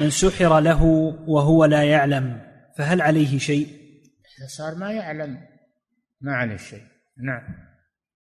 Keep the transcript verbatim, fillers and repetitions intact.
من سحر له وهو لا يعلم فهل عليه شيء؟ إذا صار ما يعلم ما عليه شيء. نعم.